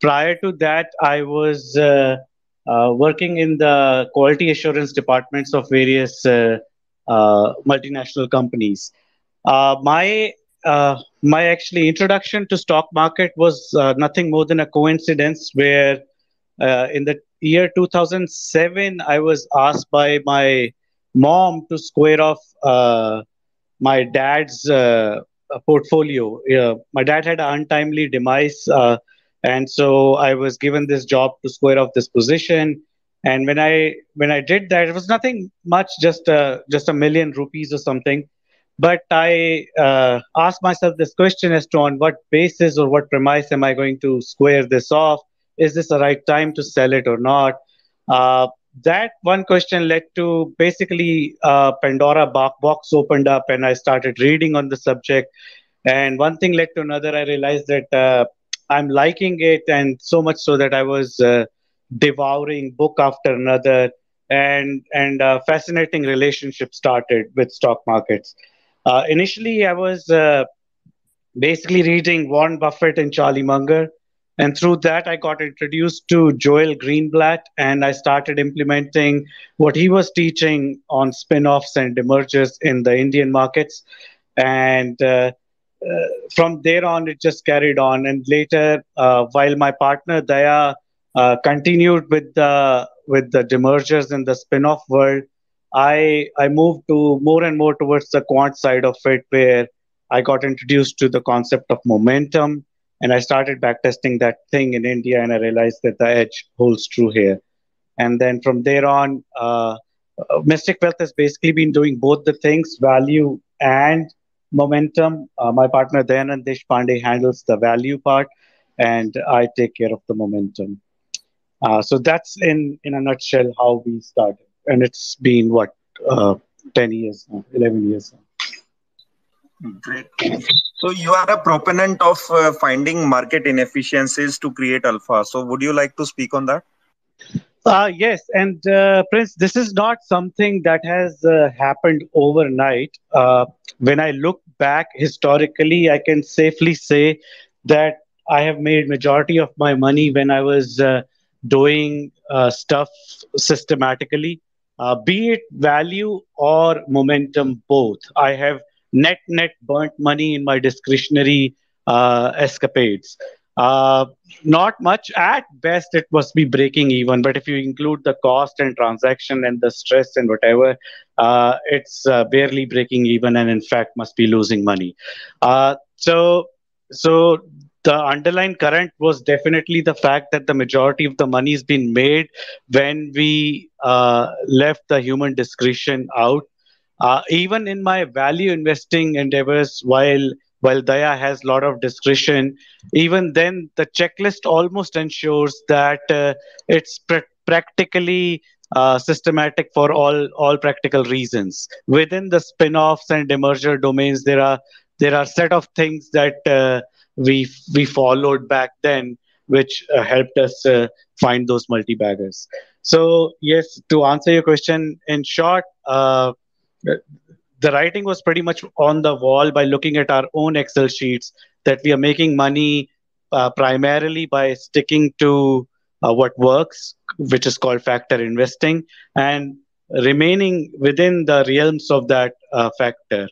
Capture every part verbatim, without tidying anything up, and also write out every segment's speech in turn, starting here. Prior to that, I was uh, uh, working in the quality assurance departments of various uh, uh, multinational companies. Uh, my uh, my actually introduction to stock market was uh, nothing more than a coincidence, where uh, in the year two thousand seven, I was asked by my mom to square off uh, my dad's uh, portfolio. Uh, my dad had an untimely demise. Uh, And so I was given this job to square off this position. And when I when I did that, it was nothing much, just a, just a million rupees or something. But I uh, asked myself this question as to on what basis or what premise am I going to square this off? Is this the right time to sell it or not? Uh, that one question led to basically uh, Pandora box opened up and I started reading on the subject. And one thing led to another. I realized that uh, I'm liking it, and so much so that I was uh, devouring book after another, and and a fascinating relationship started with stock markets. Uh, initially, I was uh, basically reading Warren Buffett and Charlie Munger, and through that, I got introduced to Joel Greenblatt, and I started implementing what he was teaching on spin-offs and demergers in the Indian markets, and uh, Uh, from there on, it just carried on. And later, uh, while my partner Daya uh, continued with the with the demergers and the spin-off world, I I moved to more and more towards the quant side of it, where I got introduced to the concept of momentum, and I started backtesting that thing in India, and I realized that the edge holds true here. And then from there on, uh, Mystic Wealth has basically been doing both the things, value and momentum. Uh, my partner Dayanand Deshpande handles the value part, and I take care of the momentum. Uh, so that's in in a nutshell how we started, and it's been what uh, ten years now, eleven years now. Great. So you are a proponent of uh, finding market inefficiencies to create alpha. So would you like to speak on that? Uh, yes, and uh, Prince, this is not something that has uh, happened overnight. Uh, when I look back historically, I can safely say that I have made majority of my money when I was uh, doing uh, stuff systematically, uh, be it value or momentum, both. I have net-net burnt money in my discretionary uh, escapades. Uh, not much. At best, it must be breaking even. But if you include the cost and transaction and the stress and whatever, uh, it's uh, barely breaking even, and in fact, must be losing money. Uh, so, so the underlying current was definitely the fact that the majority of the money has been made when we uh, left the human discretion out. Uh, even in my value investing endeavors, while While Daya has a lot of discretion, even then the checklist almost ensures that uh, it's pr practically uh, systematic for all all practical reasons. Within the spin-offs and demerger domains, there are there are set of things that uh, we we followed back then, which uh, helped us uh, find those multi-baggers. So yes, to answer your question in short. Uh, The writing was pretty much on the wall by looking at our own Excel sheets that we are making money uh, primarily by sticking to uh, what works, which is called factor investing, and remaining within the realms of that uh, factor.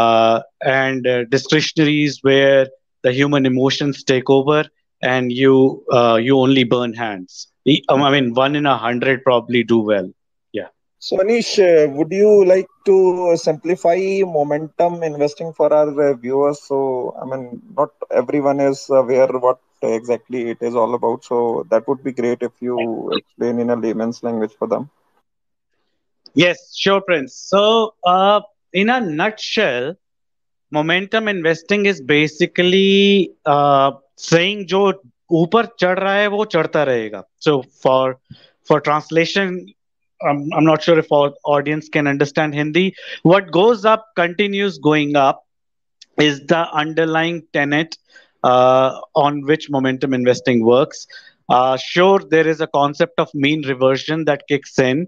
Uh, and uh, discretionaries where the human emotions take over and you, uh, you only burn hands. I mean, one in a hundred probably do well. So Anish, uh, would you like to simplify momentum investing for our uh, viewers? So, I mean, not everyone is aware what exactly it is all about. So that would be great if you explain in a layman's language for them. Yes, sure, Prince. So uh, in a nutshell, momentum investing is basically uh, saying jo upar chad raha hai, wo chadta rahega. So for, for translation, I'm, I'm not sure if our audience can understand Hindi. What goes up continues going up is the underlying tenet uh, on which momentum investing works. Uh, sure, there is a concept of mean reversion that kicks in,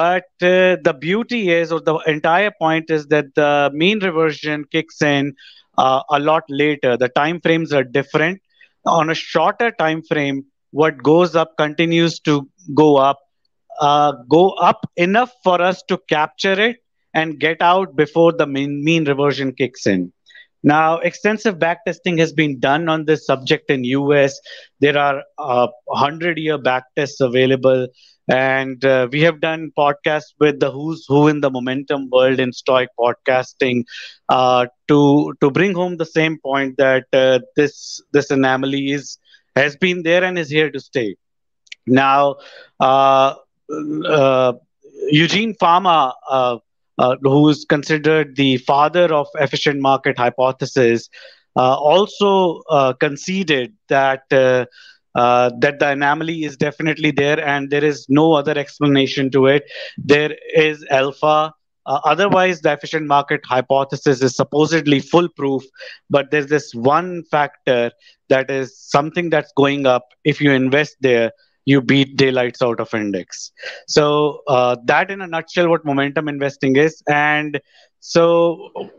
but uh, the beauty is, or the entire point is that the mean reversion kicks in uh, a lot later. The time frames are different. on a shorter time frame, what goes up continues to go up, uh, go up enough for us to capture it and get out before the mean, mean reversion kicks in. Now, extensive backtesting has been done on this subject in U S. There are hundred-year uh, backtests available, and uh, we have done podcasts with the who's who in the momentum world in Stoic Podcasting uh, to to bring home the same point that uh, this this anomaly is has been there and is here to stay. Now, uh, uh, Eugene Fama, Uh, Uh, who is considered the father of efficient market hypothesis, uh, also uh, conceded that uh, uh, that the anomaly is definitely there and there is no other explanation to it. There is alpha. Uh, otherwise, the efficient market hypothesis is supposedly foolproof, but there's this one factor that is something that's going up. If you invest there, you beat daylights out of index. So uh, that in a nutshell, what momentum investing is. And so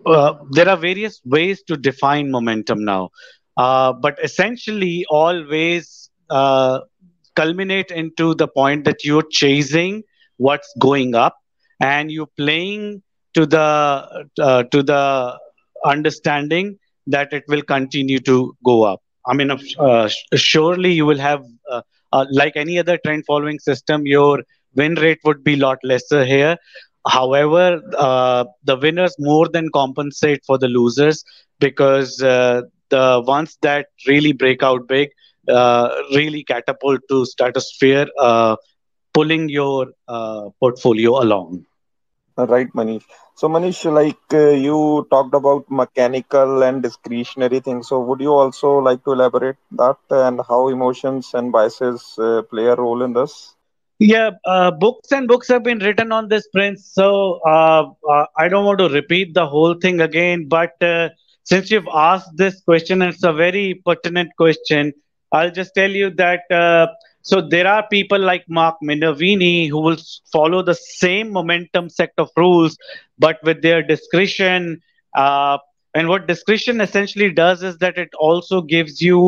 uh, there are various ways to define momentum now. Uh, but essentially, all ways uh, culminate into the point that you're chasing what's going up and you're playing to the, uh, to the understanding that it will continue to go up. I mean, uh, surely you will have... Uh, Uh, like any other trend following system, your win rate would be a lot lesser here. However, uh, the winners more than compensate for the losers because uh, the ones that really break out big uh, really catapult to stratosphere, uh, pulling your uh, portfolio along. Right, Manish. So, Manish, like uh, you talked about mechanical and discretionary things. So, would you also like to elaborate that and how emotions and biases uh, play a role in this? Yeah, uh, books and books have been written on this, Prince. So, uh, uh, I don't want to repeat the whole thing again. But uh, since you've asked this question, and it's a very pertinent question, I'll just tell you that... Uh, So there are people like Mark Minervini who will follow the same momentum set of rules, but with their discretion. Uh, and what discretion essentially does is that it also gives you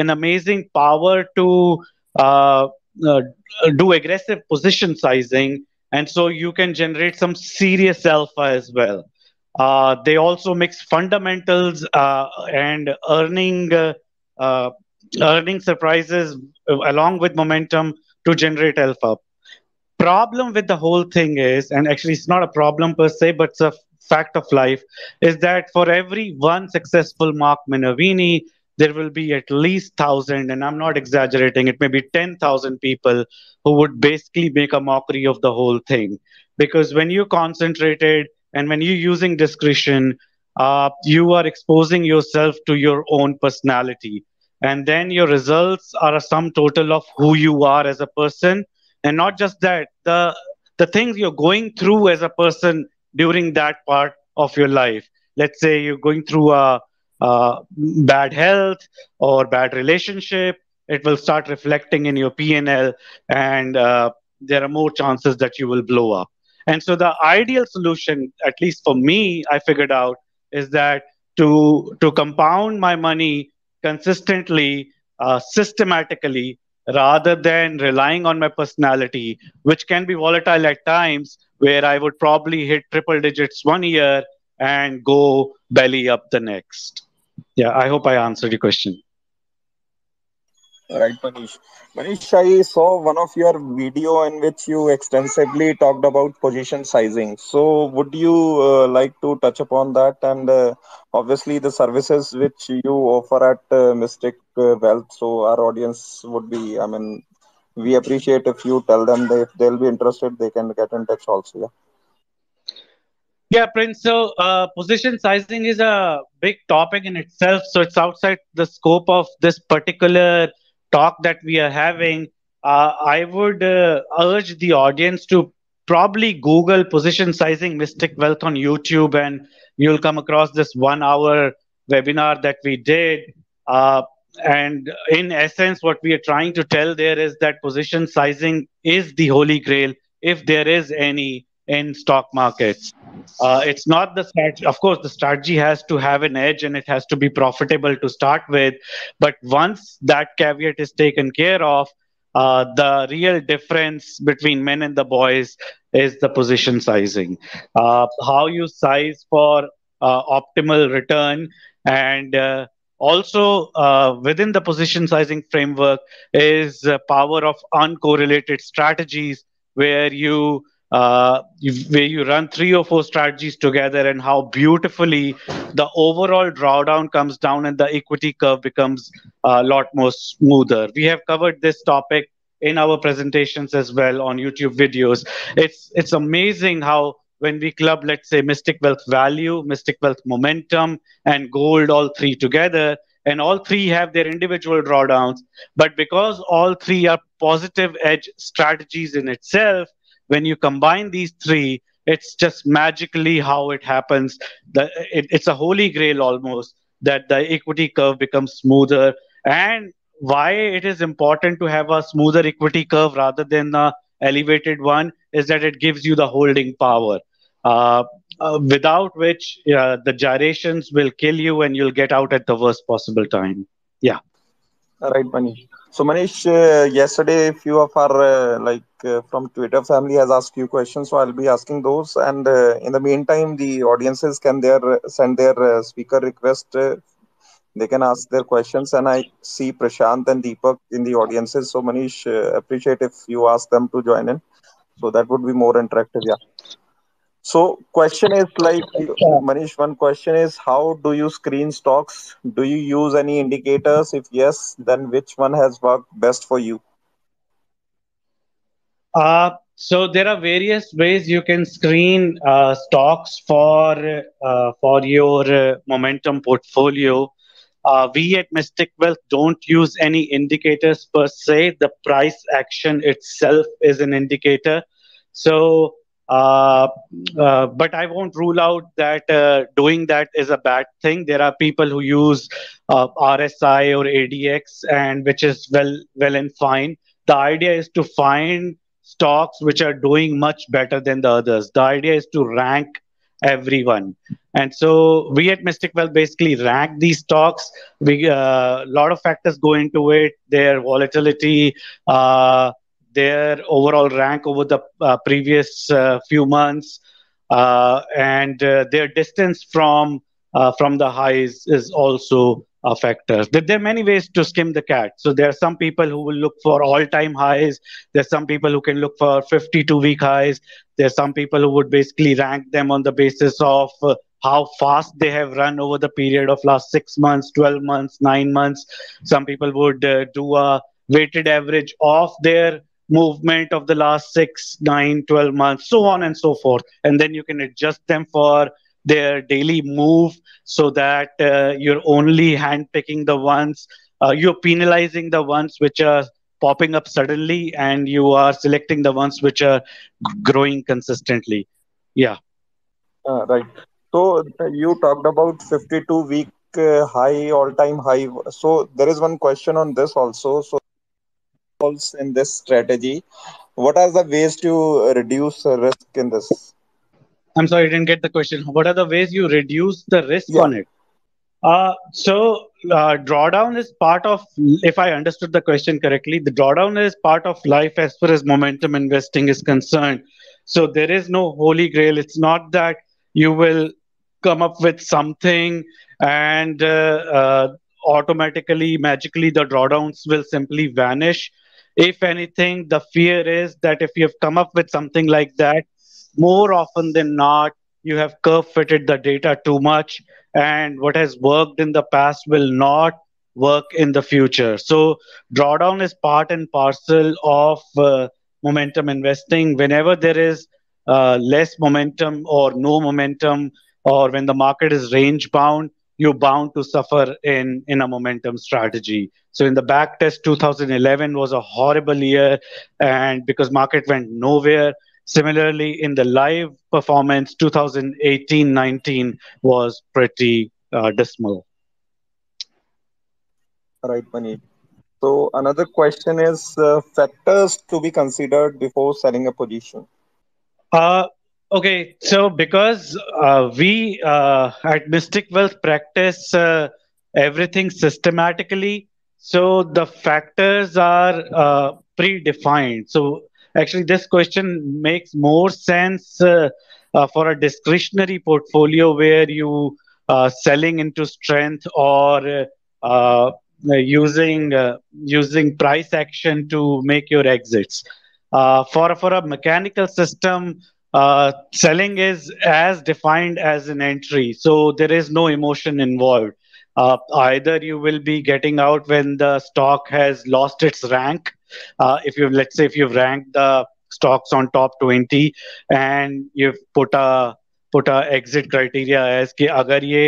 an amazing power to uh, uh, do aggressive position sizing. And so you can generate some serious alpha as well. Uh, they also mix fundamentals uh, and earning uh, uh, earning surprises along with momentum to generate alpha. Problem with the whole thing is, and actually it's not a problem per se, but it's a fact of life, is that for every one successful Mark Minervini, there will be at least one thousand, and I'm not exaggerating, it may be ten thousand people who would basically make a mockery of the whole thing. Because when you're concentrated and when you're using discretion, uh, you are exposing yourself to your own personality. And then your results are a sum total of who you are as a person. And not just that, the the things you're going through as a person during that part of your life. Let's say you're going through a, a bad health or bad relationship. It will start reflecting in your P and L, and uh, there are more chances that you will blow up. And so the ideal solution, at least for me, I figured out, is that to to compound my money consistently, uh, systematically, rather than relying on my personality, which can be volatile at times, where I would probably hit triple digits one year and go belly up the next. Yeah, I hope I answered your question. All right, Manish. Manish, I saw one of your video in which you extensively talked about position sizing. So would you uh, like to touch upon that? And uh, obviously the services which you offer at uh, Mystic Wealth, so our audience would be, I mean, we appreciate if you tell them that if they'll be interested, they can get in touch also. Yeah. Yeah, Prince. So uh, position sizing is a big topic in itself. So it's outside the scope of this particular talk that we are having. uh, I would uh, urge the audience to probably Google position sizing Mystic Wealth on YouTube, and you'll come across this one hour webinar that we did. Uh, and in essence, what we are trying to tell there is that position sizing is the holy grail, if there is any, in stock markets. Uh, it's not the strategy. Of course, the strategy has to have an edge and it has to be profitable to start with. But once that caveat is taken care of, uh, the real difference between men and the boys is the position sizing. Uh, how you size for uh, optimal return, and uh, also uh, within the position sizing framework is the power of uncorrelated strategies, where you Uh, where you run three or four strategies together, and how beautifully the overall drawdown comes down and the equity curve becomes a lot more smoother. We have covered this topic in our presentations as well on YouTube videos. It's it's amazing how when we club, let's say, Mystic Wealth Value, Mystic Wealth Momentum, and Gold, all three together, and all three have their individual drawdowns. But because all three are positive edge strategies in itself, when you combine these three, it's just magically how it happens. The, it, it's a holy grail almost, that the equity curve becomes smoother. And why it is important to have a smoother equity curve rather than an elevated one is that it gives you the holding power, uh, uh, without which uh, the gyrations will kill you and you'll get out at the worst possible time. Yeah. All right, Manish. So Manish, uh, yesterday, few of our uh, like uh, from Twitter family has asked you questions. So I'll be asking those. And uh, in the meantime, the audiences can their send their uh, speaker request. Uh, they can ask their questions. And I see Prashant and Deepak in the audiences. So Manish, uh, appreciate if you ask them to join in. So that would be more interactive. Yeah. So question is like, Manish, one question is, how do you screen stocks? Do you use any indicators? If yes, then which one has worked best for you? Uh, so there are various ways you can screen uh, stocks for, uh, for your uh, momentum portfolio. Uh, we at Mystic Wealth don't use any indicators per se. The price action itself is an indicator. So Uh, uh, but I won't rule out that uh, doing that is a bad thing. There are people who use uh, R S I or A D X, and which is well, well and fine. The idea is to find stocks which are doing much better than the others. The idea is to rank everyone. And so we at Mystic Wealth basically rank these stocks. We uh, lot of factors go into it. Their volatility, uh, their overall rank over the uh, previous uh, few months, uh, and uh, their distance from uh, from the highs is also a factor. There, there are many ways to skim the cat. So there are some people who will look for all-time highs. There are some people who can look for fifty-two week highs. There are some people who would basically rank them on the basis of uh, how fast they have run over the period of last six months, twelve months, nine months. Some people would uh, do a weighted average of their movement of the last six, nine, twelve months, so on and so forth. And then you can adjust them for their daily move so that uh, you're only handpicking the ones, uh, you're penalizing the ones which are popping up suddenly, and you are selecting the ones which are growing consistently. Yeah. Uh, right. So you talked about fifty-two week uh, high, all-time high. So there is one question on this also. So in this strategy, what are the ways to reduce risk in this? I'm sorry, I didn't get the question. What are the ways you reduce the risk yeah. on it? Uh, so uh, drawdown is part of, if I understood the question correctly, the drawdown is part of life as far as momentum investing is concerned. So there is no holy grail. It's not that you will come up with something and uh, uh, automatically, magically, the drawdowns will simply vanish. If anything, the fear is that if you have come up with something like that, more often than not, you have curve-fitted the data too much, and what has worked in the past will not work in the future. So drawdown is part and parcel of uh, momentum investing. Whenever there is uh, less momentum or no momentum, or when the market is range-bound, you're bound to suffer in, in a momentum strategy. So in the back test, two thousand eleven was a horrible year, and because market went nowhere. Similarly, in the live performance, two thousand eighteen nineteen was pretty uh, dismal. All right, Manish. So another question is uh, factors to be considered before selling a position. Uh, Okay, so because uh, we uh, at Mystic Wealth practice uh, everything systematically, so the factors are uh, predefined. So actually this question makes more sense uh, uh, for a discretionary portfolio where you uh, selling into strength or uh, uh, using uh, using price action to make your exits. Uh, for, for a mechanical system, Uh, selling is as defined as an entry, so there is no emotion involved. Uh, either you will be getting out when the stock has lost its rank. Uh, if you've, let's say, if you've ranked the stocks on top twenty and you've put a put a exit criteria as ki agar ye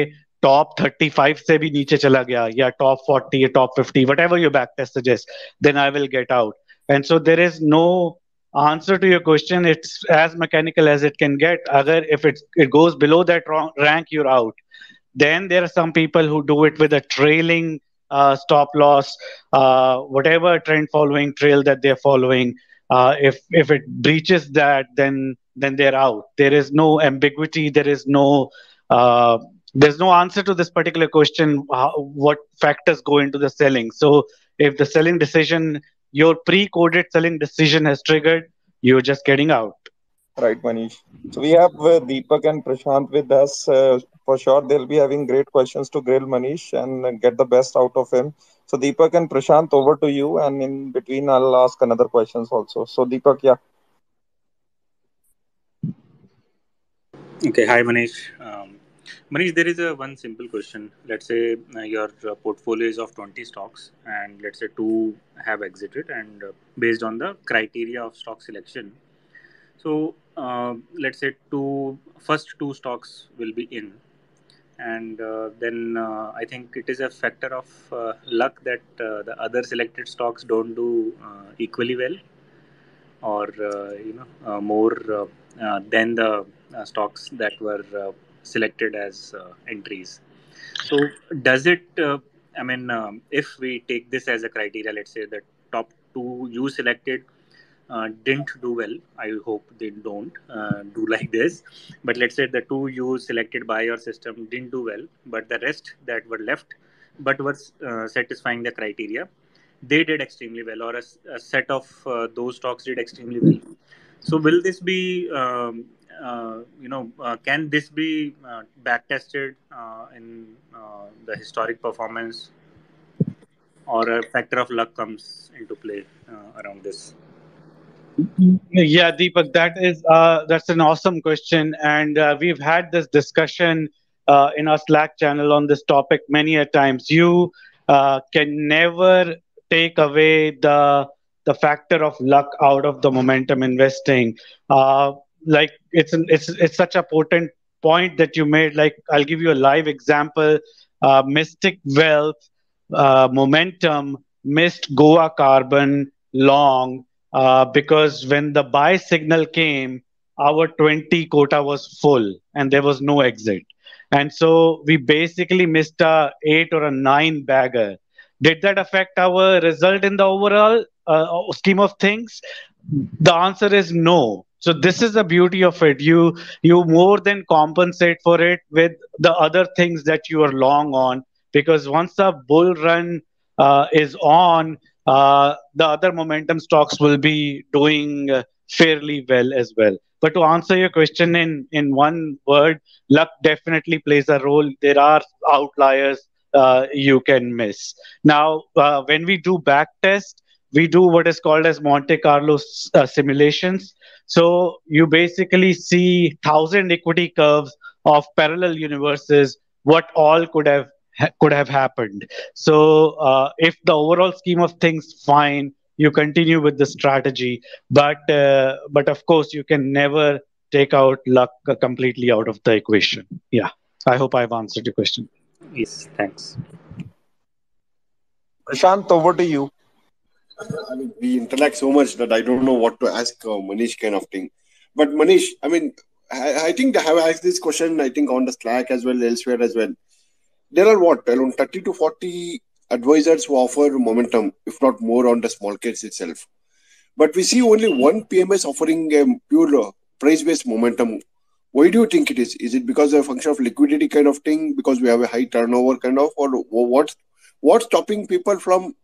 top thirty-five se bhi niche chala gaya, ya top forty, top fifty, whatever your backtest suggests, then I will get out. And so there is no answer to your question. It's as mechanical as it can get. Agar if it it goes below that rank, you're out. Then there are some people who do it with a trailing uh, stop loss, uh, whatever trend following trail that they're following. Uh, if if it breaches that, then then they're out. There is no ambiguity. There is no uh, there's no answer to this particular question. How, what factors go into the selling? So if the selling decision, your pre-coded selling decision has triggered, you're just getting out. Right, Manish. So we have uh, Deepak and Prashant with us. Uh, for sure, they'll be having great questions to grill Manish and get the best out of him. So Deepak and Prashant, over to you. And in between, I'll ask another questions also. So Deepak, yeah. Okay, hi Manish. Um, Manish, there is a one simple question. Let's say uh, your uh, portfolio is of twenty stocks and let's say two have exited and uh, based on the criteria of stock selection. So uh, let's say two, first two stocks will be in, and uh, then uh, I think it is a factor of uh, luck that uh, the other selected stocks don't do uh, equally well or uh, you know uh, more uh, uh, than the uh, stocks that were uh, selected as uh, entries. So does it, uh, I mean, um, if we take this as a criteria, let's say the top two you selected uh, didn't do well. I hope they don't uh, do like this. But let's say the two you selected by your system didn't do well, but the rest that were left but were uh, satisfying the criteria, they did extremely well, or a, a set of uh, those stocks did extremely well. So will this be... Um, Uh, you know, uh, can this be uh, backtested uh, in uh, the historic performance, or a factor of luck comes into play uh, around this? Yeah, Deepak, that is uh, that's an awesome question, and uh, we've had this discussion uh, in our Slack channel on this topic many a times. You uh, can never take away the the factor of luck out of the momentum investing. Uh, Like it's an, it's it's such a potent point that you made. Like I'll give you a live example. Uh, Mystic Wealth, uh, Momentum missed Goa Carbon long uh, because when the buy signal came, our twenty quota was full and there was no exit, and so we basically missed a eight or a nine bagger. Did that affect our result in the overall uh, scheme of things? The answer is no. So this is the beauty of it. You you more than compensate for it with the other things that you are long on, because once a bull run uh, is on, uh, the other momentum stocks will be doing uh, fairly well as well. But to answer your question in, in one word, luck definitely plays a role. There are outliers uh, you can miss. Now, uh, when we do backtest, we do what is called as Monte Carlo uh, simulations. So you basically see thousand equity curves of parallel universes, what all could have ha- could have happened. So uh, if the overall scheme of things, fine, you continue with the strategy. But uh, but of course, you can never take out luck completely out of the equation. Yeah, I hope I've answered your question. Yes, thanks. Prashant, over to you. I mean, we interact so much that I don't know what to ask uh, Manish kind of thing. But Manish, I mean, I, I think I have asked this question, I think on the Slack as well, elsewhere as well. There are what, around thirty to forty advisors who offer momentum, if not more on the small caps itself. But we see only one P M S offering a pure price-based momentum Why do you think it is? Is it because of a function of liquidity kind of thing? Because we have a high turnover kind of, or what's what's stopping people from?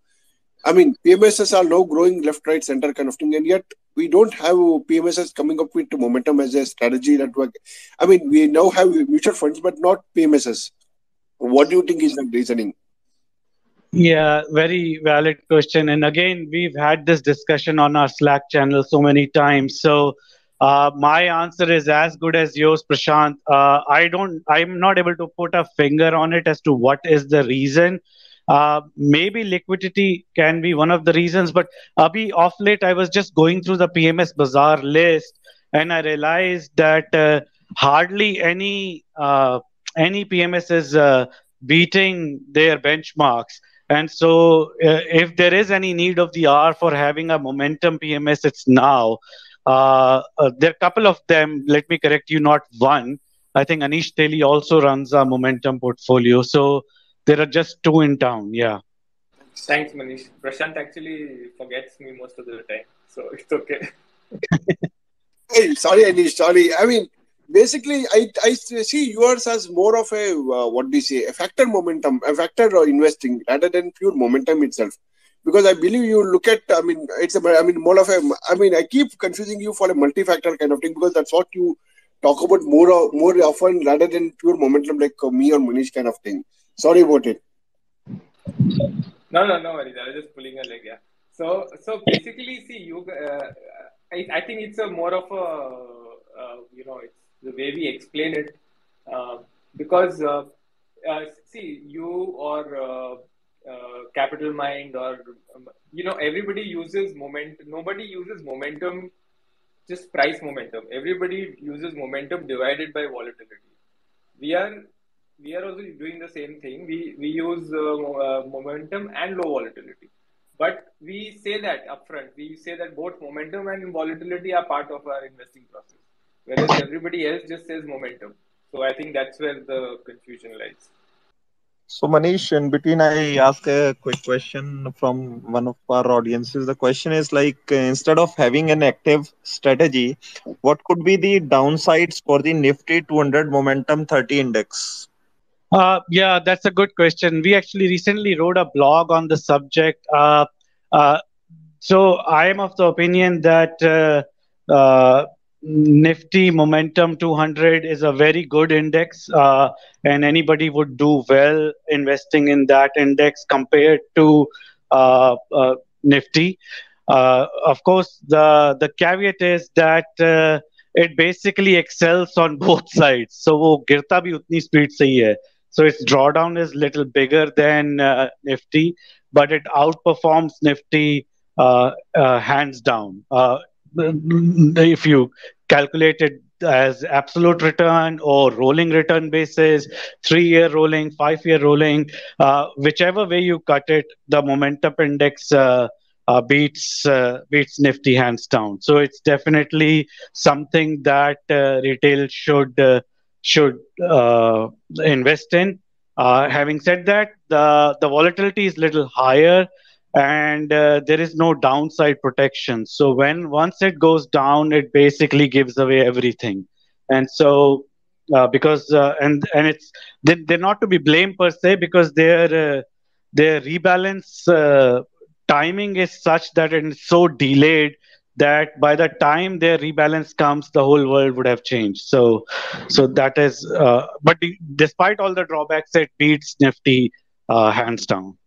I mean, P M Ss are now growing left, right, center kind of thing, and yet we don't have P M Ss coming up with momentum as a strategy network. I mean, we now have mutual funds, but not P M Ss. What do you think is the reasoning? Yeah, very valid question. And again, we've had this discussion on our Slack channel so many times. So uh, my answer is as good as yours, Prashant. Uh, I don't, I'm not able to put a finger on it as to what is the reason. Uh, maybe liquidity can be one of the reasons, but Abhi, off late, I was just going through the P M S Bazaar list and I realized that uh, hardly any uh, any P M S is uh, beating their benchmarks. And so uh, if there is any need of the hour for having a momentum P M S, it's now. Uh, uh, there are a couple of them, let me correct you, not one. I think Anish Teli also runs a momentum portfolio. So there are just two in town, yeah. Thanks, Manish. Prashant actually forgets me most of the time, so it's okay. Hey, sorry, Anish, sorry. I mean, basically, I, I see yours as more of a, uh, what do you say, a factor momentum, a factor of investing rather than pure momentum itself. Because I believe you look at, I mean, it's a, I mean, more of a, I mean, I keep confusing you for a multi-factor kind of thing because that's what you talk about more, of, more often rather than pure momentum like me or Manish kind of thing. Sorry about it. No, no, no worries. I was just pulling a leg, yeah. So, so basically, see, you, uh, I, I think it's a more of a, uh, you know, it's the way we explain it, uh, because uh, uh, see, you or uh, uh, Capital Mind or um, you know, everybody uses momentum. Nobody uses momentum, just price momentum. Everybody uses momentum divided by volatility. We are we are also doing the same thing. We we use uh, uh, momentum and low volatility, but we say that upfront. We say that both momentum and volatility are part of our investing process. Whereas everybody else just says momentum. So I think that's where the confusion lies. So Manish, in between, I ask a quick question from one of our audiences. The question is like, uh, instead of having an active strategy, what could be the downsides for the Nifty two hundred Momentum thirty Index? Uh, yeah, that's a good question. We actually recently wrote a blog on the subject. Uh, uh, so I am of the opinion that uh, uh, Nifty Momentum two hundred is a very good index, uh, and anybody would do well investing in that index compared to uh, uh, Nifty. Uh, of course, the, the caveat is that uh, it basically excels on both sides. So, wo girta bhi utni speed se hi hai. So its drawdown is little bigger than uh, Nifty, but it outperforms Nifty uh, uh, hands down. Uh, If you calculate it as absolute return or rolling return basis, three-year rolling, five-year rolling, uh, whichever way you cut it, the momentum index uh, uh, beats uh, beats Nifty hands down. So it's definitely something that uh, retail should uh, should uh, invest in. Uh, having said that, the the volatility is a little higher. And uh, there is no downside protection. So when once it goes down, it basically gives away everything. And so uh, because uh, and and it's they, they're not to be blamed per se because their uh, their rebalance uh, timing is such that it's so delayed that by the time their rebalance comes, the whole world would have changed. So so that is uh, but despite all the drawbacks, it beats Nifty uh, hands down.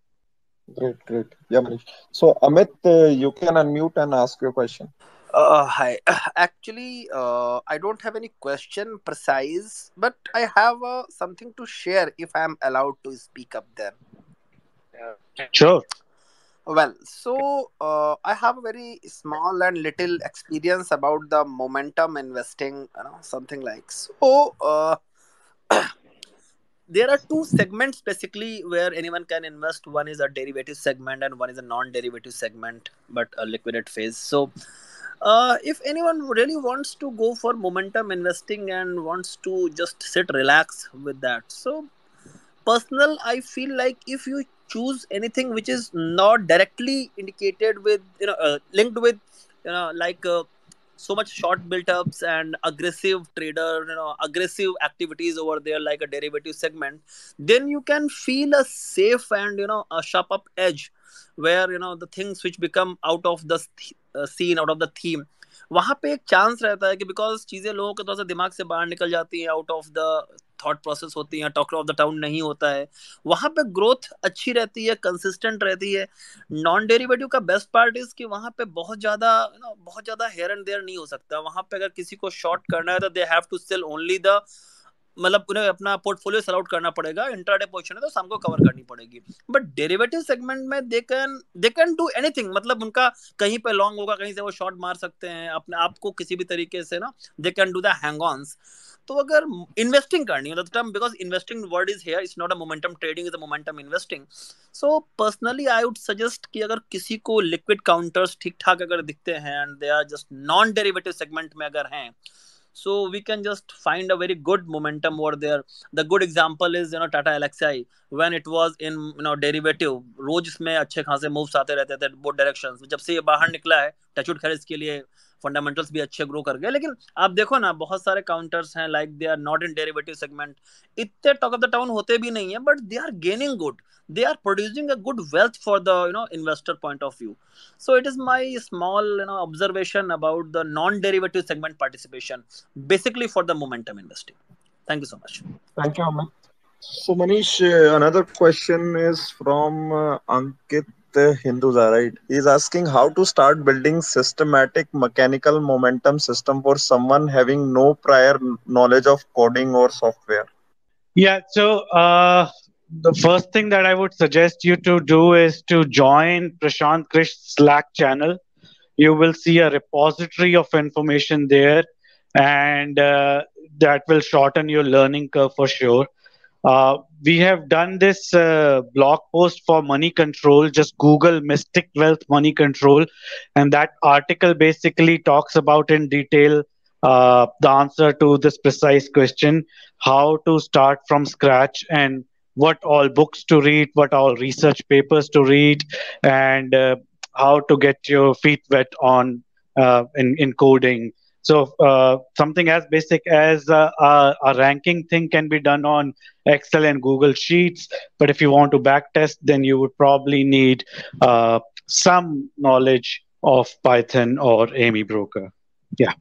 Great, great. Yeah, Manish. So, Amit, uh, you can unmute and ask your question. Uh, hi. Actually, uh, I don't have any question precise, but I have uh, something to share if I'm allowed to speak up there. Yeah. Sure. Well, so uh, I have a very small and little experience about the momentum investing, you know, something like so. Uh, There are two segments basically where anyone can invest. One is a derivative segment and one is a non-derivative segment, but a liquidate phase. So uh, if anyone really wants to go for momentum investing and wants to just sit relax with that. So personal, I feel like if you choose anything which is not directly indicated with, you know, uh, linked with, you know, like uh, so much short build-ups and aggressive trader, you know, aggressive activities over there, like a derivative segment, then you can feel a safe and, you know, a sharp up edge where, you know, the things which become out of the th- uh, scene, out of the theme. वहाँ पे एक chance रहता है कि because चीज़ें लोगों के थोड़ा सा दिमाग से बाहर निकल जाती हैं, out of the thought process होती हैं, टॉक ऑफ द टाउन नहीं होता है, वहाँ पे ग्रोथ अच्छी रहती है, कंसिस्टेंट रहती है. नॉन डेरिवेटिव का बेस्ट पार्ट इज़ कि वहाँ पे बहुत ज़्यादा ना बहुत ज़्यादा हेयर एंड देयर नहीं हो सकता. वहाँ पे अगर किसी को शॉर्ट करना है तो they have to sell only the, मतलब उन्हें अपना पोर्टफोलियो सेल आउट करना पड़ेगा. इंट्राडे पोजीशन है तो शाम को कवर करनी पड़ेगी. बट डेरिवेटिव सेगमेंट में they can they can do anything, मतलब उनका कहीं पे लॉन्ग होगा, कहीं से वो शॉर्ट मार सकते हैं, अपने आप को किसी भी तरीके से ना they can do the hang ons. तो अगर इन्वेस्टिंग करनी हो term, because investing word is here, it's not a momentum trading, is a momentum investing. So personally I would suggest कि अगर किसी को लिक्विड काउंटर्स ठीक ठाक अगर दिखते हैं and they are just non derivative segment में अगर हैं, so we can just find a very good momentum over there. The good example is, you know, Tata Elxsi, when it was in, you know, derivative, रोज इसमें अच्छे खासे moves आते रहते थे both directions. जब से ये बाहर निकला है, touchwood खैर इसके लिए फंडामेंटल्स भी अच्छे ग्रो कर गए, लेकिन आप देखो ना बहुत सारे काउंटर्स हैं like they are not in derivative segment, इतने टॉक ऑफ द टाउन होते भी नहीं है, but they are gaining good, they are producing a good wealth for the, you know, investor point of view. So it is my small, you know, observation about the non derivative segment participation basically for the momentum investing. Thank you so much. Thank you. So Manish, another question is from Ankit Hindus are right. He is asking how to start building systematic mechanical momentum system for someone having no prior knowledge of coding or software. Yeah, so uh, the first thing that I would suggest you to do is to join Prashant Krish's Slack channel. You will see a repository of information there, and uh, that will shorten your learning curve for sure. Uh, we have done this uh, blog post for money control. Just Google Mystic Wealth money control, and that article basically talks about in detail uh, the answer to this precise question, how to start from scratch and what all books to read, what all research papers to read, and uh, how to get your feet wet on uh, in, in coding. So uh, something as basic as uh, a, a ranking thing can be done on Excel and Google Sheets. But if you want to backtest, then you would probably need uh, some knowledge of Python or A M I Broker. Yeah.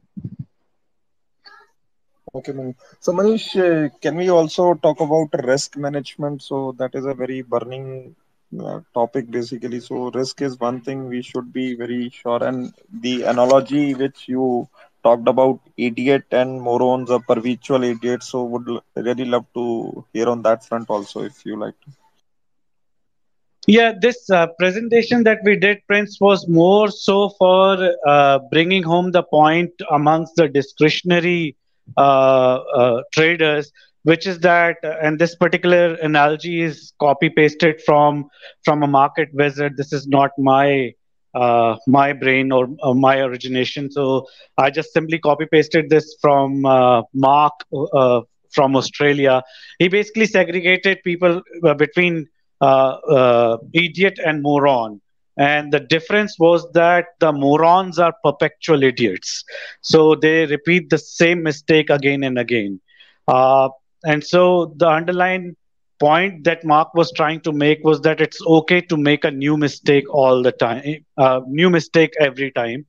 Okay, Manish. So Manish, uh, can we also talk about risk management? So that is a very burning uh, topic basically. So risk is one thing we should be very sure. And the analogy which you talked about idiot and morons or virtual idiots, so would really love to hear on that front also if you like to. Yeah, this uh, presentation that we did, Prince, was more so for uh, bringing home the point amongst the discretionary uh, uh, traders, which is that, and this particular analogy is copy pasted from from a market wizard. This is not my Uh, my brain or uh, my origination. So I just simply copy pasted this from uh, Mark uh, from Australia. He basically segregated people uh, between uh, uh, idiot and moron. And the difference was that the morons are perpetual idiots. So they repeat the same mistake again and again. Uh, and so the underlying point that Mark was trying to make was that it's okay to make a new mistake all the time, uh, new mistake every time,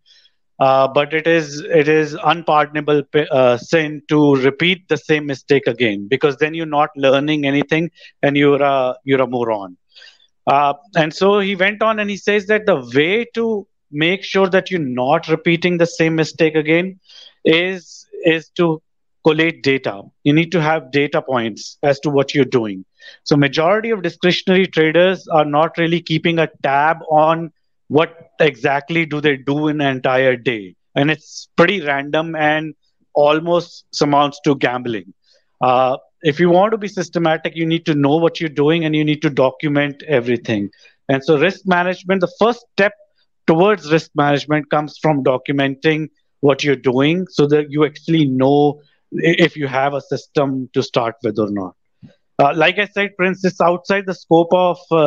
uh, but it is it is unpardonable uh, sin to repeat the same mistake again, because then you're not learning anything and you're a you're a moron. Uh, and so he went on and he says that the way to make sure that you're not repeating the same mistake again is is to collate data. You need to have data points as to what you're doing. So majority of discretionary traders are not really keeping a tab on what exactly do they do in an entire day. And it's pretty random and almost amounts to gambling. Uh, if you want to be systematic, you need to know what you're doing and you need to document everything. And so risk management, the first step towards risk management comes from documenting what you're doing so that you actually know if you have a system to start with or not. Uh, like I said, Prince, it's outside the scope of uh,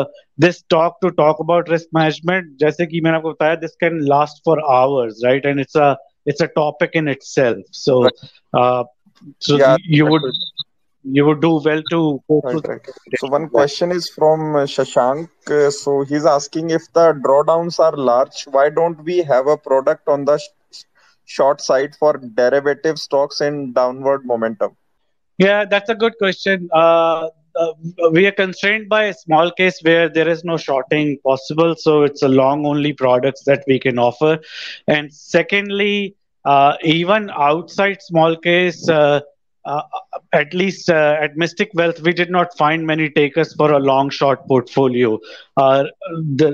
this talk to talk about risk management. Jaise ki maine aapko bataya, this can last for hours, right? And it's a it's a topic in itself. So, right. uh, so yeah, you would good. you would do well to go right, through. Right. So one question is from Shashank. Uh, so he's asking, if the drawdowns are large, why don't we have a product on the sh short side for derivative stocks in downward momentum? Yeah, that's a good question. Uh, Uh, we are constrained by a small case where there is no shorting possible, so it's a long only products that we can offer. And secondly, uh, even outside small case, uh, uh, at least uh, at Mystic Wealth, we did not find many takers for a long short portfolio. Uh, the,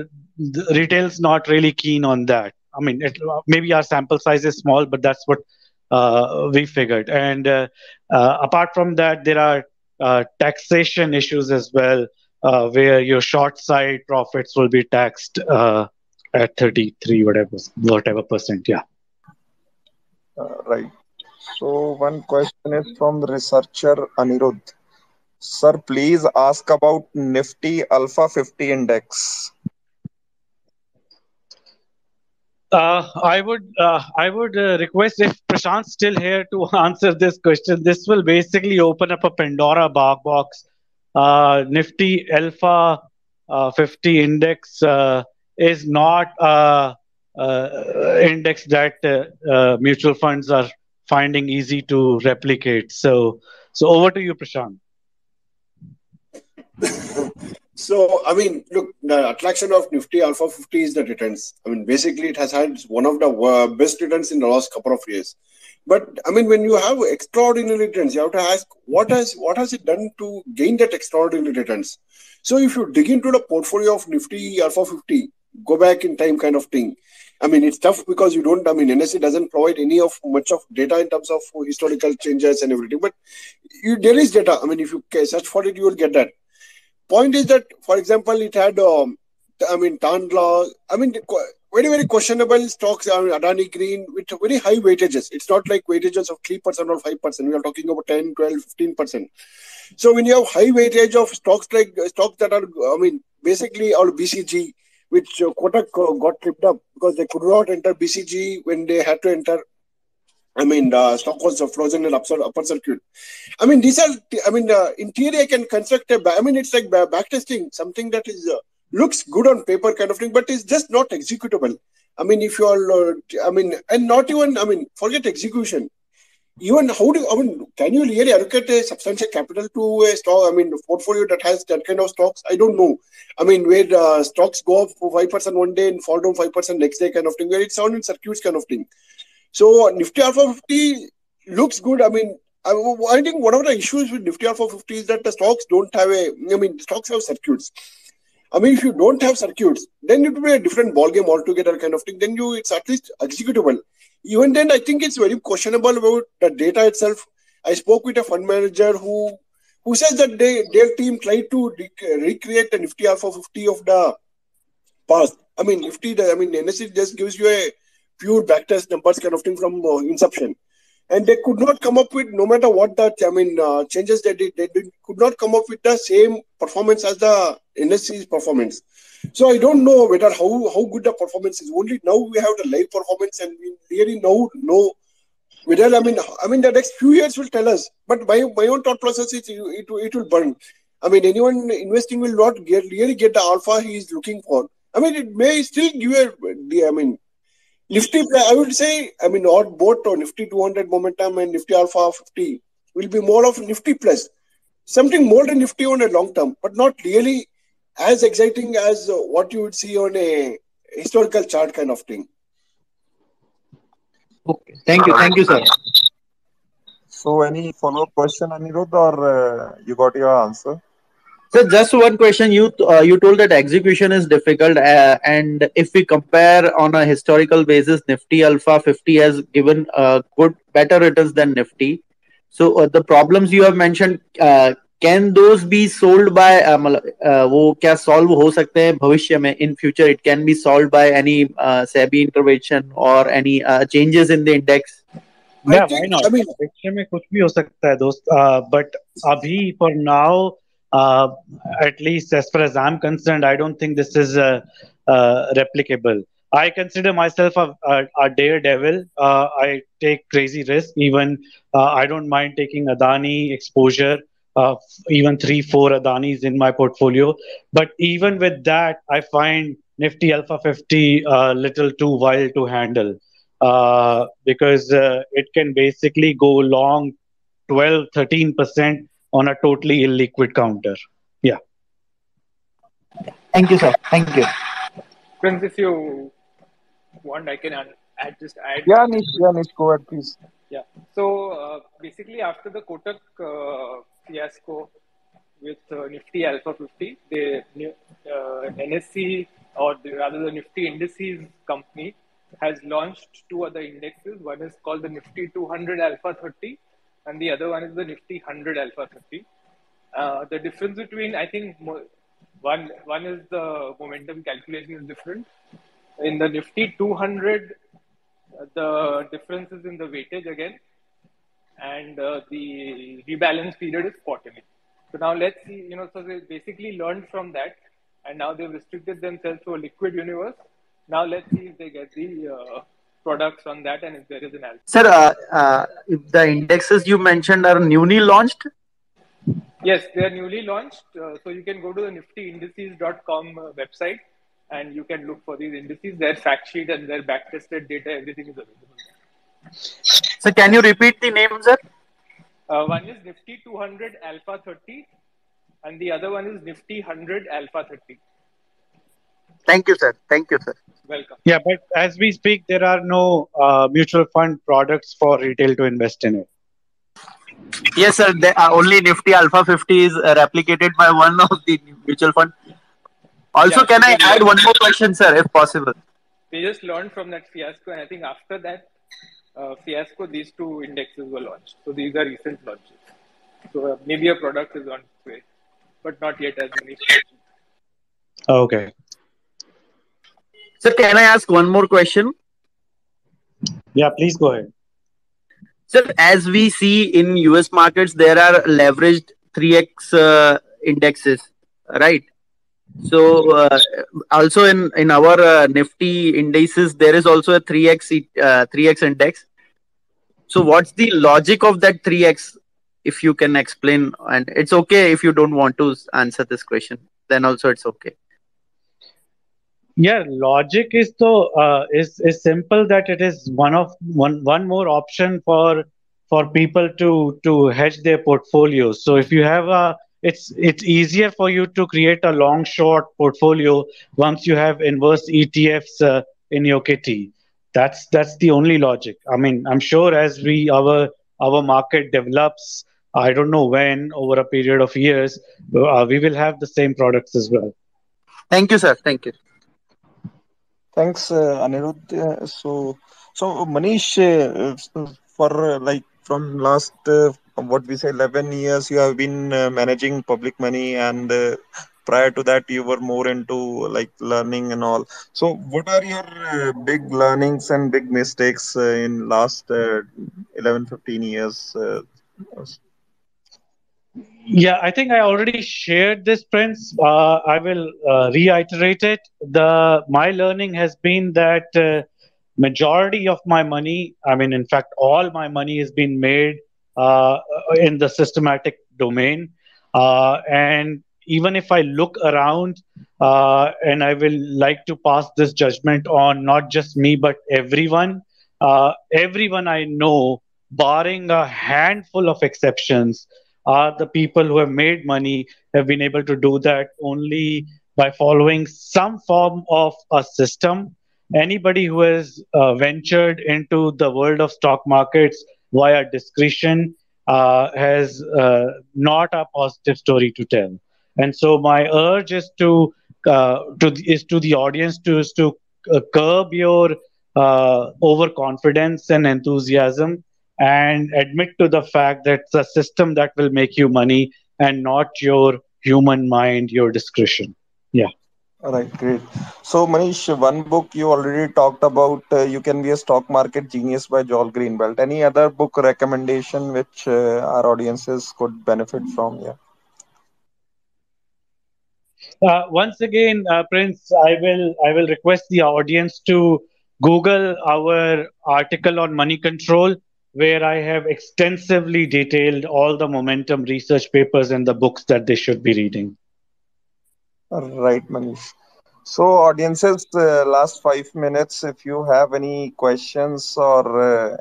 the retail's not really keen on that. I mean, it, maybe our sample size is small, but that's what uh, we figured. And uh, uh, apart from that, there are Uh, taxation issues as well, uh, where your short side profits will be taxed uh, at thirty-three, whatever, whatever percent. Yeah. Uh, right. So one question is from researcher Anirudh. Sir, please ask about Nifty Alpha fifty index. Uh, I would uh, I would uh, request, if Prashant's still here, to answer this question. This will basically open up a Pandora box. Uh, Nifty Alpha uh, fifty index uh, is not an uh, uh, index that uh, uh, mutual funds are finding easy to replicate. So, so over to you, Prashant. So, I mean, look, the attraction of Nifty Alpha fifty is the returns. I mean, basically, it has had one of the best returns in the last couple of years. But, I mean, when you have extraordinary returns, you have to ask, what has what has it done to gain that extraordinary returns? So, if you dig into the portfolio of Nifty Alpha fifty, go back in time kind of thing. I mean, it's tough because you don't, I mean, N S E doesn't provide any of much of data in terms of historical changes and everything. But you, there is data. I mean, if you search for it, you will get that. Point is that, for example, it had, um, I mean, Tanla, I mean, very, very questionable stocks, I mean, Adani Green, with very high weightages. It's not like weightages of three percent or five percent. We are talking about ten, twelve, fifteen percent. So when you have high weightage of stocks like stocks that are, I mean, basically our B C G, which uh, Kotak uh, got tripped up because they could not enter B C G when they had to enter. I mean, the stock was frozen in upper circuit. I mean, these are, I mean, uh, in theory, I can construct a, I mean, it's like backtesting, something that is uh, looks good on paper kind of thing, but it's just not executable. I mean, if you are, uh, I mean, and not even, I mean, forget execution. Even how do, I mean, can you really allocate a substantial capital to a stock, I mean, portfolio that has that kind of stocks? I don't know. I mean, where uh, stocks go up for five percent one day and fall down five percent next day kind of thing, where it's on in circuits kind of thing. So Nifty Alpha fifty looks good. I mean, I, I think one of the issues with Nifty Alpha fifty is that the stocks don't have a, I mean, stocks have circuits. I mean, if you don't have circuits, then it will be a different ballgame altogether kind of thing. Then you, it's at least executable. Even then, I think it's very questionable about the data itself. I spoke with a fund manager who, who says that they, their team tried to recreate the Nifty Alpha fifty of the past. I mean, Nifty, I mean, N S E just gives you a pure backtest numbers kind of thing from uh, inception, and they could not come up with, no matter what that I mean uh, changes they did, they did, could not come up with the same performance as the N S E's performance. So I don't know whether how how good the performance is. Only now we have the live performance, and we really now know whether I mean I mean the next few years will tell us. But my my own thought process is it it, it will burn. I mean, anyone investing will not get, really get the alpha he is looking for. I mean, it may still give a I mean. Nifty, I would say, I mean, or both or Nifty two hundred Momentum and Nifty Alpha fifty will be more of Nifty plus. Something more than Nifty on a long term, but not really as exciting as what you would see on a historical chart kind of thing. Okay. Thank you. Thank you, sir. So any follow-up question, Anirudh, or uh, you got your answer? So just one question, you uh, you told that execution is difficult, uh, and if we compare on a historical basis, Nifty Alpha fifty has given uh, good, better returns than Nifty. So uh, the problems you have mentioned, uh, can those be solved by, um, uh, wo kya solve ho sakte hain bhavishya mein, in future it can be solved by any uh, SEBI intervention or any uh, changes in the index? Yeah, why not? I mean, bhavishya mein kuch bhi ho sakta hai, dost. Uh, but abhi for now, Uh, at least as far as I'm concerned, I don't think this is uh, uh, replicable. I consider myself a, a, a daredevil. Uh, I take crazy risks. Even uh, I don't mind taking Adani exposure, uh, even three, four Adanis in my portfolio. But even with that, I find Nifty Alpha fifty a uh, little too wild to handle uh, because uh, it can basically go long twelve, thirteen percent on a totally illiquid counter. Yeah. Thank you, sir. Thank you. Prince, if you want, I can add, just add. Yeah, Nish, yeah, Nish, go ahead, please. Yeah. So uh, basically, after the Kotak uh, fiasco with uh, Nifty Alpha fifty, the uh, N S E, or the, rather the Nifty Indices company, has launched two other indexes. One is called the Nifty two hundred Alpha thirty, and the other one is the Nifty one hundred Alpha thirty. Uh, the difference between, I think, more, One one is the momentum calculation is different. In the Nifty two hundred, the difference is in the weightage again, and uh, the rebalance period is quarterly. So now let's see, you know, so they basically learned from that, and now they've restricted themselves to a liquid universe. Now let's see if they get the uh, products on that and if there is an alpha. Sir, uh, uh, if the indexes you mentioned are newly launched? Yes, they are newly launched. Uh, so you can go to the nifty indices dot com uh, website and you can look for these indices. Their fact sheet and their back-tested data, everything is available. So can you repeat the names, sir? Uh, one is Nifty two hundred Alpha thirty and the other one is Nifty one hundred Alpha thirty. Thank you, sir. Thank you, sir. Welcome. Yeah, but as we speak, there are no uh, mutual fund products for retail to invest in it. Yes, sir. They are only Nifty Alpha fifty is uh, replicated by one of the mutual fund. Also, yeah, can I add one more question, sir, if possible? They just learned from that fiasco, and I think after that uh, fiasco, these two indexes were launched. So these are recent launches. So uh, maybe a product is on its way, but not yet as many. Okay. Sir, can I ask one more question? Yeah, please go ahead. Sir, as we see in U S markets, there are leveraged three X uh, indexes, right? So, uh, also in, in our uh, Nifty indices, there is also a three X index. So, what's the logic of that three X, if you can explain? And it's okay if you don't want to answer this question, then also it's okay. Yeah, logic is to uh, is is simple that it is one of one one more option for for people to to hedge their portfolios. So if you have a it's it's easier for you to create a long short portfolio once you have inverse E T Fs uh, in your kitty. That's that's the only logic. I mean, I'm sure as we our our market develops, I don't know when, over a period of years, uh, we will have the same products as well. Thank you, sir. Thank you. Thanks, uh, Anirudh. Uh, so, so Manish, uh, for uh, like from last uh, what we say eleven years, you have been uh, managing public money, and uh, prior to that, you were more into like learning and all. So, what are your uh, big learnings and big mistakes uh, in last uh, eleven, fifteen years? Uh, Yeah, I think I already shared this, Prince. Uh, I will uh, reiterate it. The my learning has been that uh, majority of my money, I mean, in fact, all my money has been made uh, in the systematic domain. Uh, and even if I look around, uh, and I will like to pass this judgment on not just me, but everyone, uh, everyone I know, barring a handful of exceptions, are the people who have made money have been able to do that only by following some form of a system. Anybody who has uh, ventured into the world of stock markets via discretion uh, has uh, not a positive story to tell. And so my urge is to uh, to is to the audience to is to uh, curb your uh, overconfidence and enthusiasm, and admit to the fact that it's a system that will make you money and not your human mind, your discretion. Yeah. All right, great. So, Manish, one book you already talked about, uh, You Can Be a Stock Market Genius by Joel Greenblatt. Any other book recommendation which uh, our audiences could benefit from? Yeah. Uh, once again, uh, Prince, I will I will request the audience to Google our article on money control, where I have extensively detailed all the momentum research papers and the books that they should be reading. Right, Manish. So, audiences, the uh, last five minutes, if you have any questions or uh,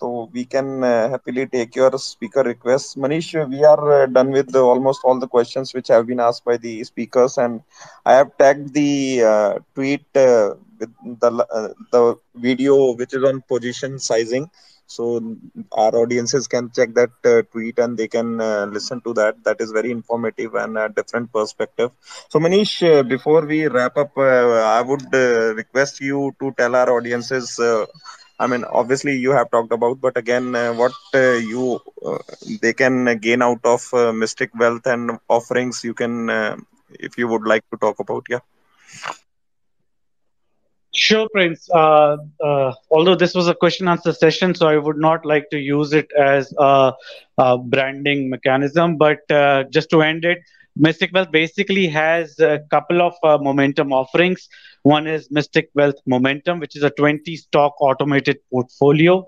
so we can uh, happily take your speaker requests. Manish, we are uh, done with the, almost all the questions which have been asked by the speakers, and I have tagged the uh, tweet uh, with the uh, the video which is on position sizing. So our audiences can check that uh, tweet and they can uh, listen to that. That is very informative and a different perspective. So Manish, uh, before we wrap up, uh, I would uh, request you to tell our audiences, uh, I mean, obviously you have talked about, but again, uh, what uh, you uh, they can gain out of uh, Mystic Wealth and offerings, you can, uh, if you would like to talk about, yeah. Sure, Prince. Uh, uh, although this was a question-answer session, so I would not like to use it as a, a branding mechanism. But uh, just to end it, Mystic Wealth basically has a couple of uh, momentum offerings. One is Mystic Wealth Momentum, which is a twenty-stock automated portfolio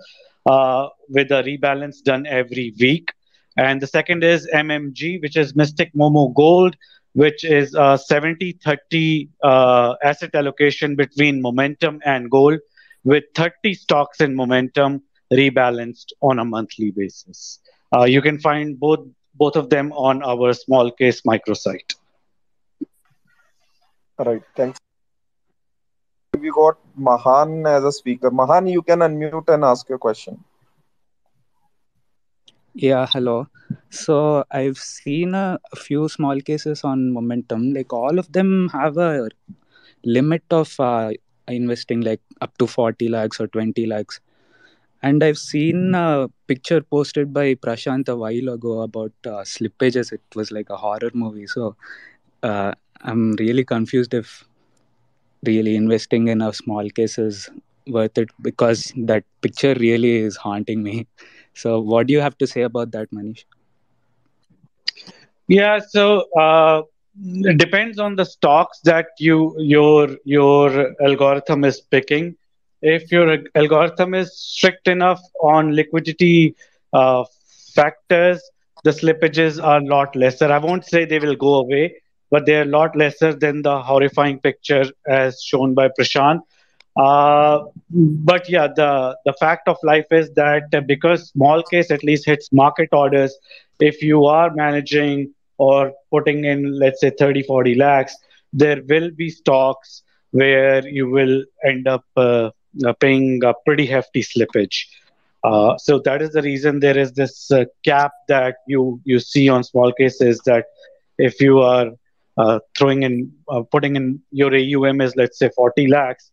uh, with a rebalance done every week. And the second is M M G, which is Mystic Momo Gold, which is a seventy thirty uh, asset allocation between momentum and gold, with thirty stocks in momentum rebalanced on a monthly basis. Uh, you can find both both of them on our small case microsite. All right, thanks. We got Mahan as a speaker. Mahan, you can unmute and ask your question. Yeah, hello. So I've seen a, a few small cases on momentum. Like all of them have a limit of uh, investing like up to forty lakhs or twenty lakhs. And I've seen a picture posted by Prashant a while ago about uh, slippages. It was like a horror movie. So uh, I'm really confused if really investing in a small case is worth it, because that picture really is haunting me. So what do you have to say about that, Manish? Yeah, so uh, it depends on the stocks that you your your algorithm is picking. If your algorithm is strict enough on liquidity uh, factors, the slippages are a lot lesser. I won't say they will go away, but they're a lot lesser than the horrifying picture as shown by Prashant. Uh, but yeah, the, the fact of life is that because small case at least hits market orders, if you are managing or putting in, let's say, thirty, forty lakhs, there will be stocks where you will end up uh, paying a pretty hefty slippage. Uh, so that is the reason there is this uh, cap that you, you see on small cases, that if you are uh, throwing in, uh, putting in your A U M is, let's say, forty lakhs,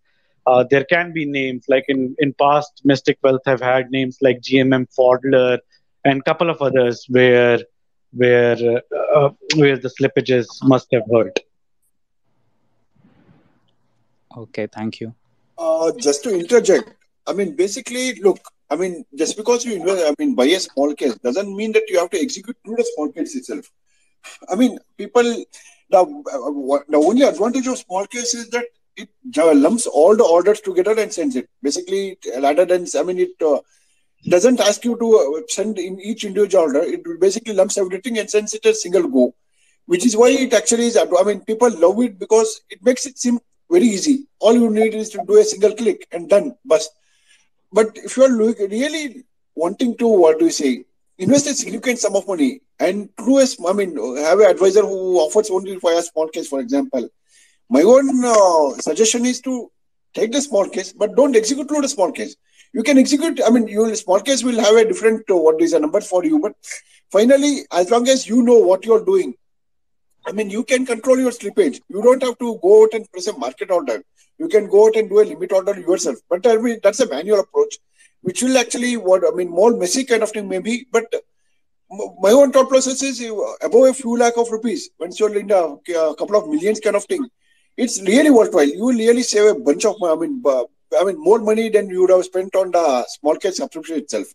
Uh, there can be names like in, in past Mystic Wealth have had names like G M M Fordler and couple of others where where uh, where the slippages must have hurt. Okay, thank you. Uh, just to interject, I mean, basically, look, I mean, just because you invest, I mean, buy a small case doesn't mean that you have to execute through the small case itself. I mean, people, the the only advantage of small case is that it lumps all the orders together and sends it. Basically, rather than, I mean, it uh, doesn't ask you to send in each individual order. It basically lumps everything and sends it a single go, which is why it actually is, I mean, people love it because it makes it seem very easy. All you need is to do a single click and done. But, but if you are really wanting to, what do you say, invest a significant sum of money and through a, I mean, have an advisor who offers only for a small case, for example, my own uh, suggestion is to take the small case, but don't execute through the small case. You can execute, I mean, your small case will have a different, uh, what is the number for you, but finally, as long as you know what you're doing, I mean, you can control your slippage. You don't have to go out and press a market order. You can go out and do a limit order yourself, but I mean, that's a manual approach, which will actually, what I mean, more messy kind of thing maybe, but my own thought process is above a few lakh of rupees, once you're in the uh, couple of millions kind of thing, it's really worthwhile. You will really save a bunch of, I mean, uh, I mean, more money than you would have spent on the small case subscription itself.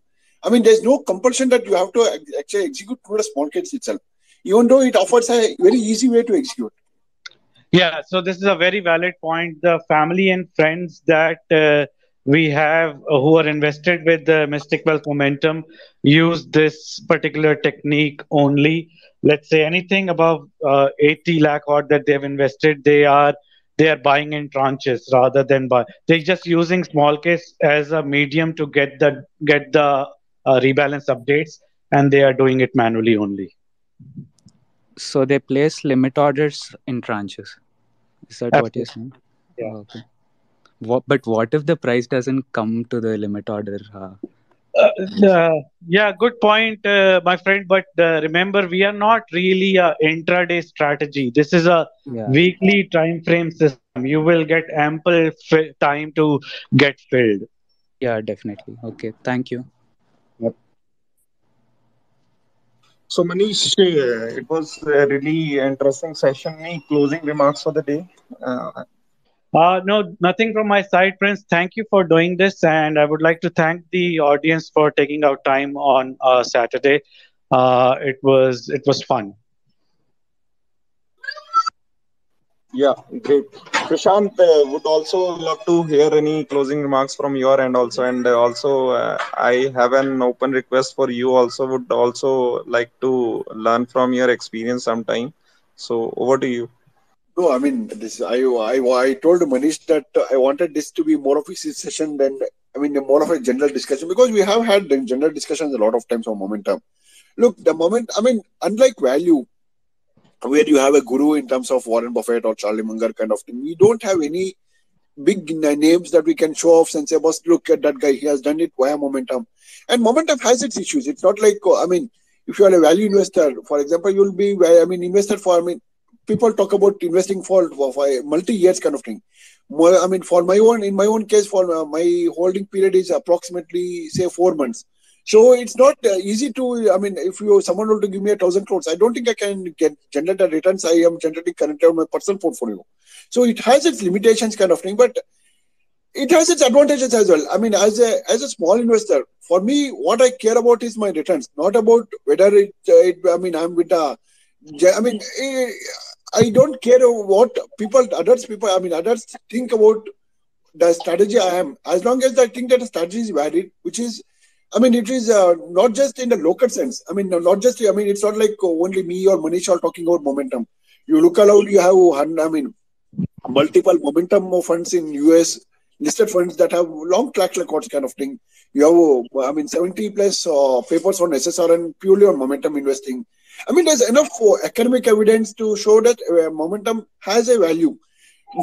I mean, there's no compulsion that you have to actually execute through the small case itself, even though it offers a very easy way to execute. Yeah, so this is a very valid point. The family and friends that uh, we have uh, who are invested with the Mystic Wealth Momentum use this particular technique only. Let's say anything above uh, eighty lakh odd that they've invested, they are they are buying in tranches rather than buy. They're just using small case as a medium to get the get the uh, rebalance updates, and they are doing it manually only. So they place limit orders in tranches. Is that Absolutely. What you're saying? Yeah. Okay. What, but what if the price doesn't come to the limit order? Uh, uh, uh, yeah, good point, uh, my friend. But uh, remember, we are not really an intraday strategy. This is a yeah. weekly time frame system. You will get ample fi- time to get filled. Yeah, definitely. Okay, thank you. Yep. So, Manish, uh, it was a really interesting session. Any closing remarks for the day? Uh, Uh, no, nothing from my side, Prince. Thank you for doing this. And I would like to thank the audience for taking out time on uh, Saturday. Uh, it was it was fun. Yeah, great. Prashant, uh, would also love to hear any closing remarks from your end also. And also, uh, I have an open request for you also. Would also like to learn from your experience sometime. So over to you. No, I mean, this. I, I I told Manish that I wanted this to be more of a session than, I mean, more of a general discussion, because we have had general discussions a lot of times on momentum. Look, the moment, I mean, unlike value, where you have a guru in terms of Warren Buffett or Charlie Munger kind of thing, we don't have any big names that we can show off and say, boss, look at that guy, he has done it via momentum. And momentum has its issues. It's not like, I mean, if you are a value investor, for example, you'll be, I mean, invested for, I mean, people talk about investing for, for, for multi-years kind of thing. More, I mean, for my own, in my own case, for my holding period is approximately, say, four months. So it's not easy to, I mean, if you someone were to give me a thousand crores, I don't think I can get generate the returns I am generating currently on my personal portfolio. So it has its limitations kind of thing, but it has its advantages as well. I mean, as a as a small investor, for me, what I care about is my returns, not about whether it, it I mean, I'm with a, I mean, it, I don't care what people, others people, I mean, others think about the strategy I am. As long as I think that the strategy is valid, which is, I mean, it is uh, not just in the local sense. I mean, not just, I mean, it's not like only me or Manish are talking about momentum. You look around, you have, I mean, multiple momentum funds in U S, listed funds that have long track records kind of thing. You have, I mean, seventy plus uh, papers on S S R N purely on momentum investing. I mean, there's enough for academic evidence to show that uh, momentum has a value.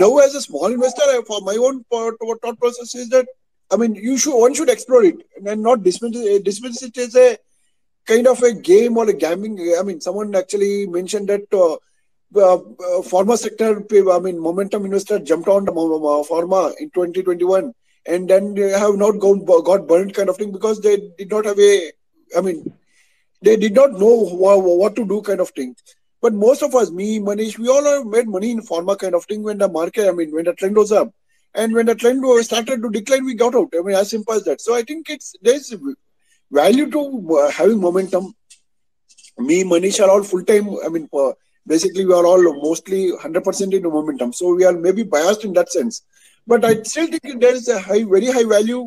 Now, as a small investor, I, for my own part, thought process is that, I mean, you should one should explore it and not dismiss, uh, dismiss it as a kind of a game or a gambling. I mean, someone actually mentioned that uh, uh, pharma sector, I mean, momentum investor jumped on the pharma in twenty twenty-one and then they have not gone, got burned kind of thing because they did not have a, I mean, they did not know what to do kind of thing. But most of us, me, Manish, we all have made money in pharma kind of thing when the market, I mean, when the trend was up. And when the trend started to decline, we got out. I mean, as simple as that. So I think it's there's value to having momentum. Me, Manish are all full-time. I mean, basically, we are all mostly one hundred percent into momentum. So we are maybe biased in that sense. But I still think there's a high, very high value.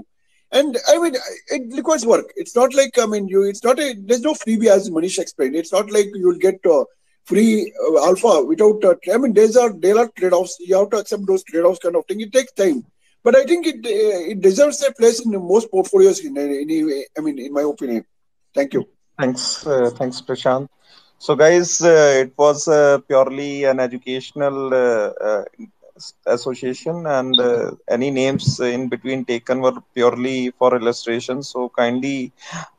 And I mean, it requires work. It's not like, I mean, you, it's not a, there's no freebie as Manish explained. It's not like you'll get uh, free uh, alpha without, uh, I mean, there's a, there are trade-offs. You have to accept those trade-offs kind of thing. It takes time. But I think it uh, it deserves a place in most portfolios in any way, I mean, in my opinion. Thank you. Thanks. Uh, thanks, Prashant. So guys, uh, it was uh, purely an educational uh, uh, association, and uh, any names in between taken were purely for illustration, so kindly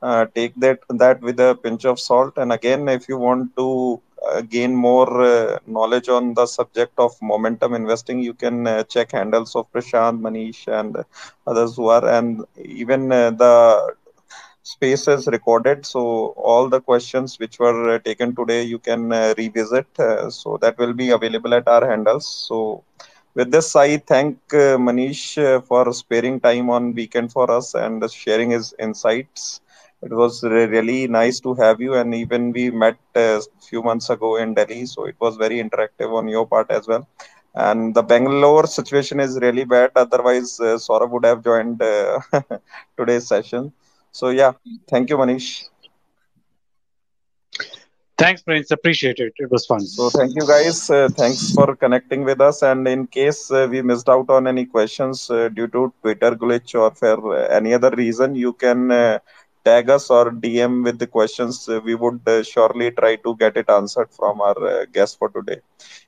uh, take that that with a pinch of salt. And again, if you want to uh, gain more uh, knowledge on the subject of momentum investing, you can uh, check handles of Prashant, Manish and others who are, and even uh, the space is recorded, so all the questions which were uh, taken today you can uh, revisit, uh, so that will be available at our handles. So with this, I thank uh, Manish uh, for sparing time on weekend for us and sharing his insights. It was re- really nice to have you, and even we met a uh, few months ago in Delhi, so it was very interactive on your part as well. And the Bangalore situation is really bad. Otherwise, uh, Saurabh would have joined uh, today's session. So, yeah, thank you, Manish. Thanks, Prince. Appreciate it. It was fun. So, thank you, guys. Uh, thanks for connecting with us. And in case uh, we missed out on any questions uh, due to Twitter glitch or for any other reason, you can uh, tag us or D M with the questions. Uh, we would uh, surely try to get it answered from our uh, guest for today.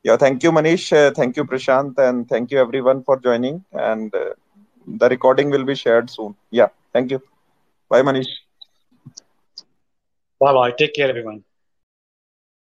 Yeah, thank you, Manish. Uh, thank you, Prashant. And thank you, everyone, for joining. And uh, the recording will be shared soon. Yeah, thank you. Bye, Manish. Bye-bye. Take care, everyone.